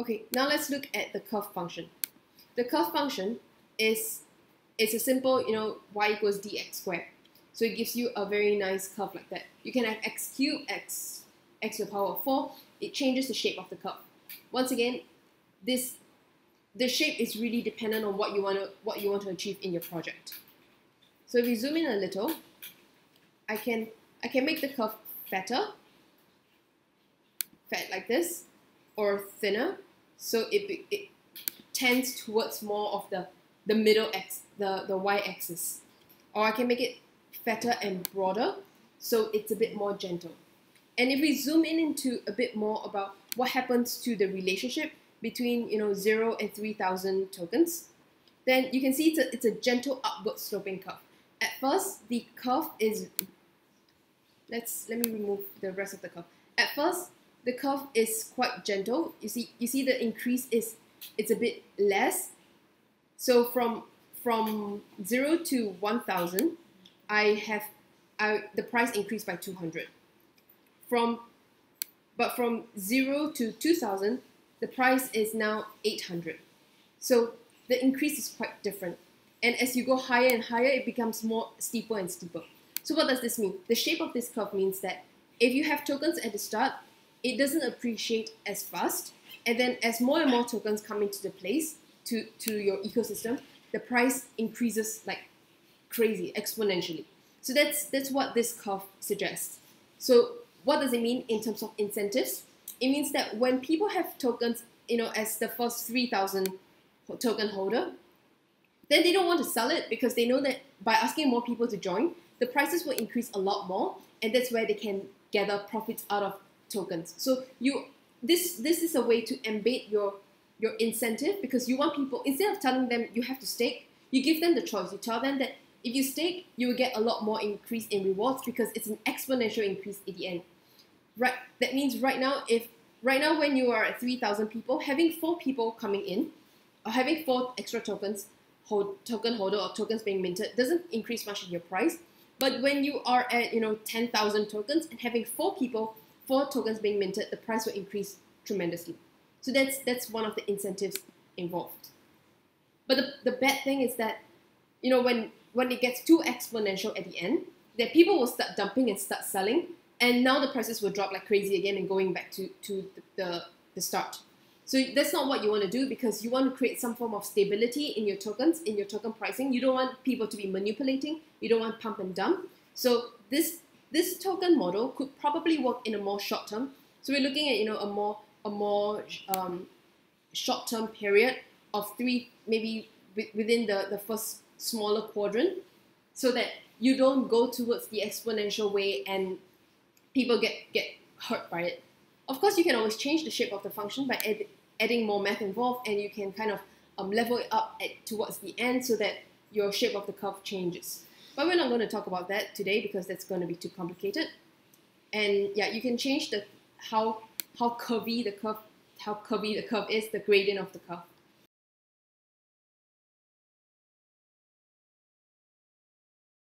Okay, now let's look at the curve function. The curve function is a simple, y equals dx squared. So it gives you a very nice curve like that. You can have x cubed, x to the power of 4. It changes the shape of the curve. Once again, the shape is really dependent on what you want to achieve in your project. So if you zoom in a little, I can make the curve fat like this, or thinner, so it tends towards more of the middle x, the y-axis. Or I can make it fatter and broader, so it's a bit more gentle. And if we zoom in into a bit more about what happens to the relationship between 0 and 3,000 tokens, then you can see it's a gentle upward sloping curve. At first, the curve is... Let me remove the rest of the curve. At first, the curve is quite gentle. You see the increase it's a bit less. So from 0 to 1,000, the price increased by 200. But from 0 to 2,000, the price is now 800. So the increase is quite different. And as you go higher and higher, it becomes more steeper and steeper. So what does this mean? The shape of this curve means that if you have tokens at the start, it doesn't appreciate as fast. And then as more and more tokens come into the place, to your ecosystem, the price increases like crazy, exponentially. So that's what this curve suggests. So what does it mean in terms of incentives? It means that when people have tokens, as the first 3,000 token holder, then they don't want to sell it because they know that by asking more people to join, the prices will increase a lot more, and that's where they can gather profits out of tokens. So this is a way to embed your incentive, because you want people, instead of telling them you have to stake, you give them the choice. You tell them that if you stake, you will get a lot more increase in rewards because it's an exponential increase at the end. Right. That means right now when you are at 3,000 people, having 4 people coming in, or having 4 extra tokens, token holder or tokens being minted, doesn't increase much in your price. But when you are at 10,000 tokens and having 4 people, 4 tokens being minted, the price will increase tremendously. So that's one of the incentives involved. But the bad thing is that when it gets too exponential at the end, that people will start dumping and start selling, and now the prices will drop like crazy again and going back to the start. So that's not what you want to do, because you want to create some form of stability in your tokens, in your token pricing. You don't want people to be manipulating. You don't want pump and dump. So this token model could probably work in a more short term. So we're looking at a more short term period of 3, maybe within the first smaller quadrant, so that you don't go towards the exponential way and people get hurt by it. Of course, you can always change the shape of the function by adding more math involved, and you can kind of level it up towards the end so that your shape of the curve changes. But we're not going to talk about that today because that's going to be too complicated. And yeah, you can change how curvy the curve is, the gradient of the curve.